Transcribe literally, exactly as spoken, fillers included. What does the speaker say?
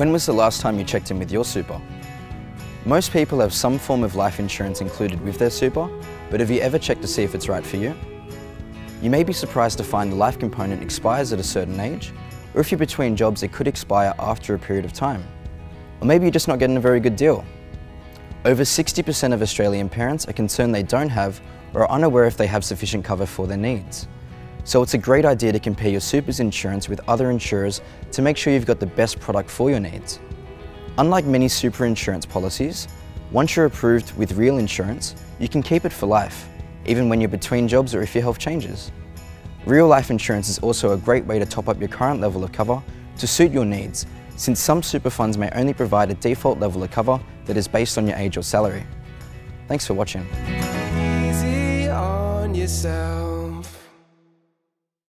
When was the last time you checked in with your super? Most people have some form of life insurance included with their super, but have you ever checked to see if it's right for you? You may be surprised to find the life component expires at a certain age, or if you're between jobs it could expire after a period of time. Or maybe you're just not getting a very good deal. Over sixty percent of Australian parents are concerned they don't have or are unaware if they have sufficient cover for their needs. So it's a great idea to compare your super's insurance with other insurers to make sure you've got the best product for your needs. Unlike many super insurance policies, once you're approved with Real Insurance, you can keep it for life, even when you're between jobs or if your health changes. Real Life Insurance is also a great way to top up your current level of cover to suit your needs, since some super funds may only provide a default level of cover that is based on your age or salary. Thanks for watching. Easy on yourself.